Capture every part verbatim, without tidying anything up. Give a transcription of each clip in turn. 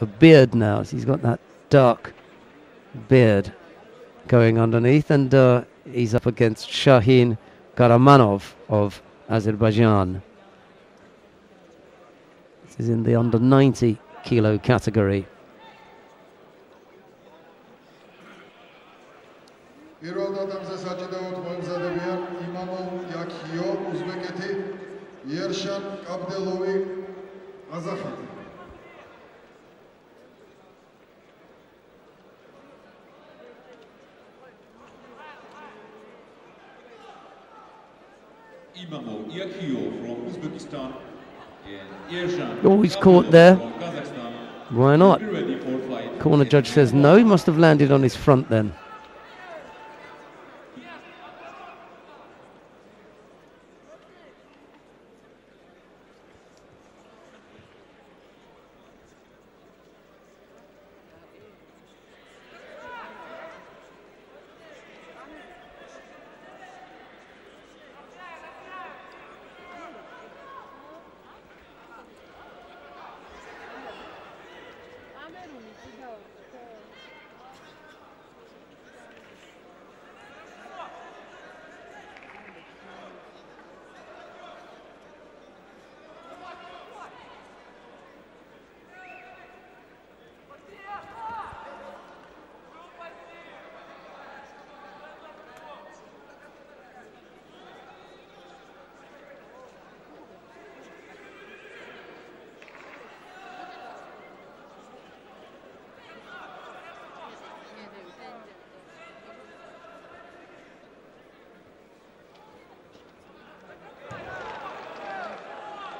a beard now. He's got that dark beard going underneath, and uh, he's up against Shahin Gahramanov of Azerbaijan. This is in the under ninety kilo category. Miruel Adamze Zasajidot, Moimzadevian, Imago Yakio, Uzbeketi, Ersan Kapdelo, Azakhati. Imago Yakio from Uzbekistan and Ersan. Oh, he's caught there. Why not? Corner judge says no, he must have landed on his front then.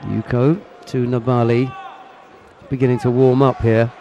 Yuko to Nhabali, beginning to warm up here.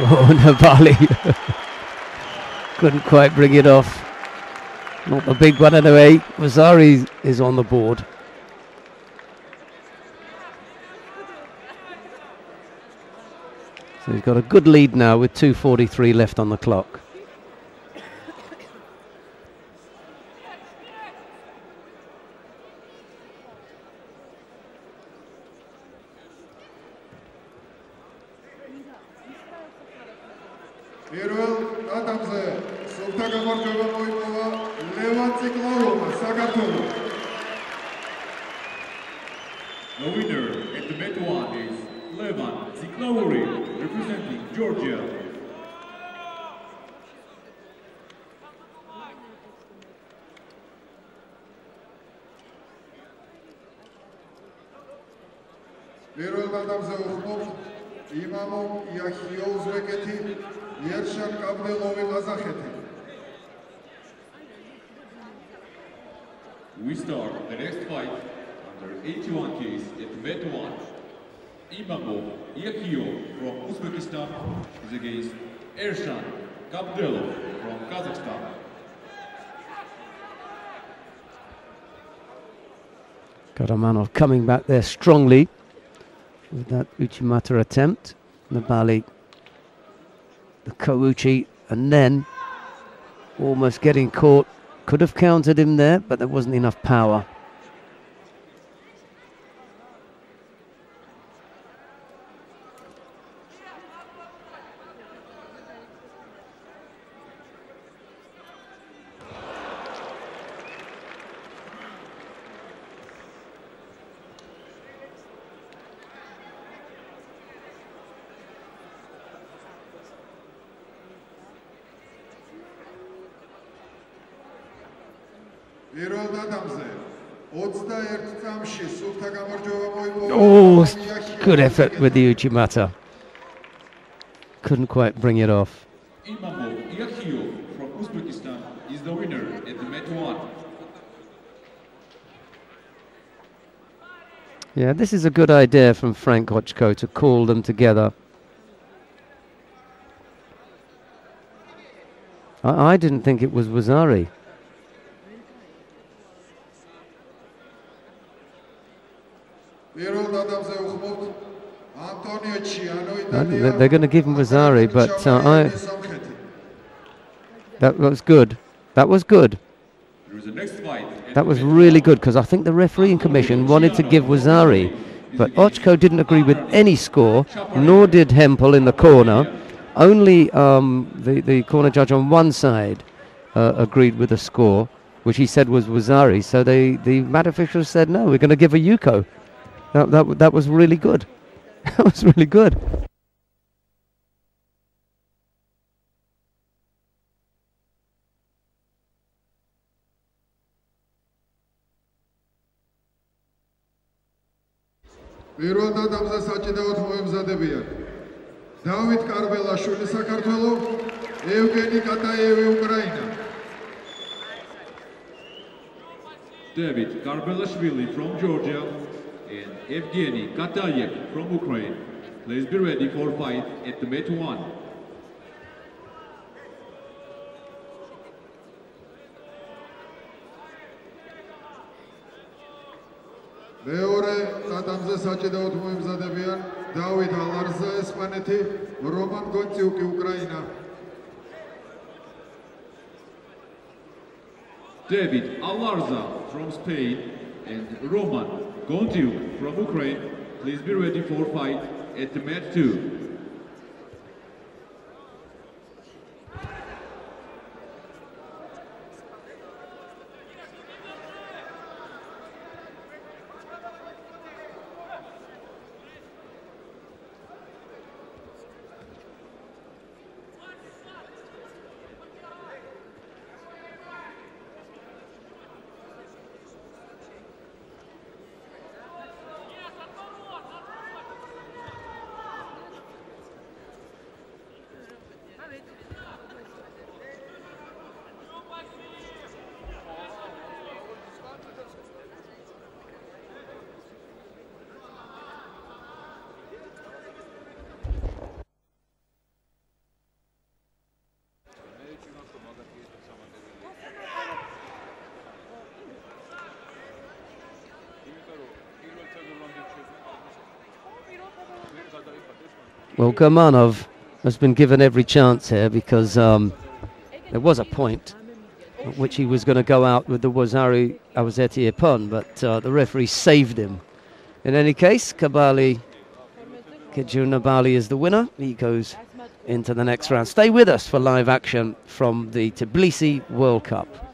Oh, Nhabali couldn't quite bring it off. Not the big one anyway. Vasari is on the board. So he's got a good lead now with two forty-three left on the clock. Miruel Adamze, Sultan Gavarka, Levan Ziklauri. The winner at the bet one is Levan Ziklauri, representing Georgia. Miruel Adamze, Uzbek, Imago Yakio, Uzbeketi. Ersan Kapdelov, Azakheti. We start the next fight under eighty-one kgs at bet one. Imago Yakio from Uzbekistan is against Ersan Kapdelov from Kazakhstan. Gahramanov coming back there strongly with that uchimata attempt. Nhabali, the Kouchi, and then almost getting caught. Could have countered him there, but there wasn't enough power. Miruel Adamze. Oh, good effort with the Uchimata. Couldn't quite bring it off. Imago Yakio from Uzbekistan is the winner at the Met one. Yeah, this is a good idea from Frank Kochko to call them together. I, I didn't think it was Wazari. They're going to give him Wazari, but uh, I... That was good. That was good. That was really good, because I think the refereeing commission wanted to give Wazari, but Kochko didn't agree with any score, nor did Hempel in the corner. Only um, the, the corner judge on one side uh, agreed with the score, which he said was Wazari, so they, the mat officials said, no, we're going to give a Yuko. That, that, that was really good. That was really good. Veore Tadam Zasajidot Moimzadevian, David Karbelashvili Sakartvelo, Evgeny Katayev Ukraine. David Karbelashvili from Georgia and Evgeny Katayev from Ukraine. Please be ready for fight at the Met one. Veore Tadam Zasajidot Moimzadevian, David Alarza Espaneti, Roman Gontiu Ukraine. David Alarza from Spain and Roman Gontiu from Ukraine. Please be ready for fight at the Met two. Well, Komanov has been given every chance here, because um, there was a point at which he was going to go out with the Wazari Awazeti Epon, but uh, the referee saved him. In any case, Kabali Kijunabali is the winner. He goes into the next round. Stay with us for live action from the Tbilisi World Cup.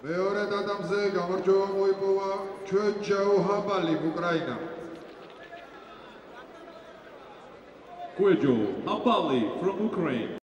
Veore Tadamze Gavarka, Quedjau Nhabali, Ukraine. Quedjau Nhabali from Ukraine.